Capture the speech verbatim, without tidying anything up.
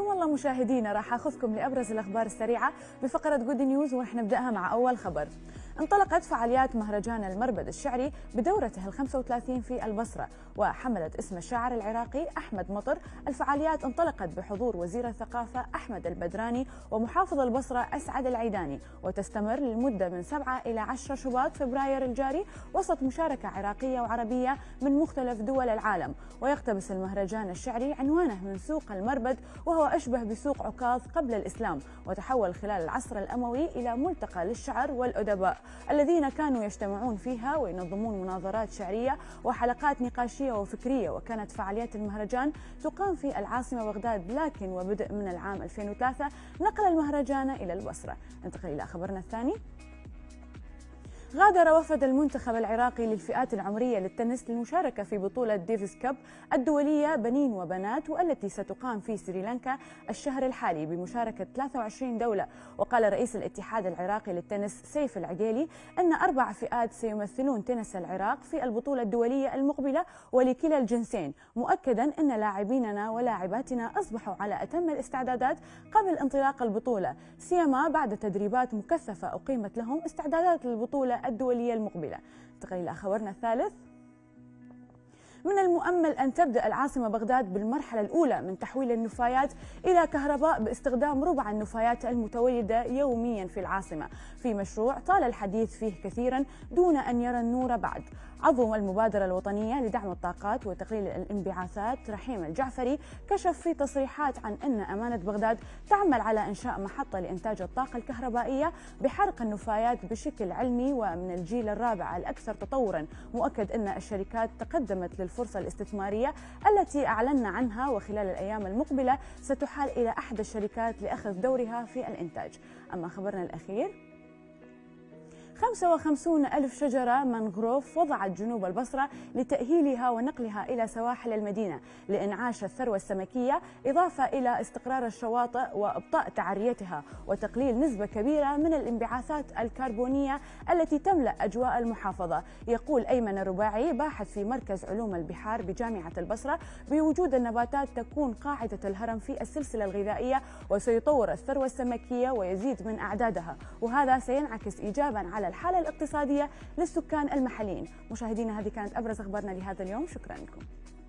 حياكم الله مشاهدينا، راح اخذكم لابرز الاخبار السريعه بفقره كود نيوز، ورح نبداها مع اول خبر. انطلقت فعاليات مهرجان المربد الشعري بدورته ال خمسة وثلاثين في البصره، وحملت اسم الشاعر العراقي احمد مطر. الفعاليات انطلقت بحضور وزير الثقافه احمد البدراني ومحافظ البصره اسعد العيداني، وتستمر للمده من سبعة الى عشرة شباط فبراير الجاري، وسط مشاركه عراقيه وعربيه من مختلف دول العالم. ويقتبس المهرجان الشعري عنوانه من سوق المربد، وهو أشبه بسوق عكاظ قبل الإسلام، وتحول خلال العصر الأموي إلى ملتقى للشعر والأدباء الذين كانوا يجتمعون فيها وينظمون مناظرات شعرية وحلقات نقاشية وفكرية. وكانت فعاليات المهرجان تقام في العاصمة بغداد، لكن وبدء من العام ألفين وثلاثة نقل المهرجان إلى البصرة. ننتقل إلى خبرنا الثاني. غادر وفد المنتخب العراقي للفئات العمرية للتنس للمشاركة في بطولة ديفيس كاب الدولية بنين وبنات، والتي ستقام في سريلانكا الشهر الحالي بمشاركة ثلاثة وعشرين دولة. وقال رئيس الاتحاد العراقي للتنس سيف العجيلي أن أربع فئات سيمثلون تنس العراق في البطولة الدولية المقبلة ولكلا الجنسين، مؤكدا أن لاعبيننا ولاعباتنا أصبحوا على أتم الاستعدادات قبل انطلاق البطولة، سيما بعد تدريبات مكثفة أقيمت لهم استعدادات للبطولة الدولية المقبلة. ننتقل إلى خبرنا الثالث. من المؤمل أن تبدأ العاصمة بغداد بالمرحلة الأولى من تحويل النفايات إلى كهرباء باستخدام ربع النفايات المتولدة يوميا في العاصمة، في مشروع طال الحديث فيه كثيرا دون أن يرى النور بعد. عضو المبادرة الوطنية لدعم الطاقات وتقليل الانبعاثات رحيم الجعفري كشف في تصريحات عن أن أمانة بغداد تعمل على إنشاء محطة لإنتاج الطاقة الكهربائية بحرق النفايات بشكل علمي ومن الجيل الرابع الأكثر تطورا، مؤكد أن الشركات تقدمت للفرصة الاستثمارية التي أعلنا عنها، وخلال الأيام المقبلة ستحال إلى أحد الشركات لأخذ دورها في الإنتاج. أما خبرنا الأخير، خمسة وخمسين ألف شجرة منغروف وضعت جنوب البصرة لتأهيلها ونقلها إلى سواحل المدينة لإنعاش الثروة السمكية، إضافة إلى استقرار الشواطئ وإبطاء تعريتها وتقليل نسبة كبيرة من الانبعاثات الكربونية التي تملأ أجواء المحافظة. يقول أيمن الرباعي باحث في مركز علوم البحار بجامعة البصرة بوجود النباتات تكون قاعدة الهرم في السلسلة الغذائية، وسيطور الثروة السمكية ويزيد من أعدادها، وهذا سينعكس إيجابا على الحالة الاقتصادية للسكان المحليين. مشاهدينا، هذه كانت أبرز أخبارنا لهذا اليوم، شكرا لكم.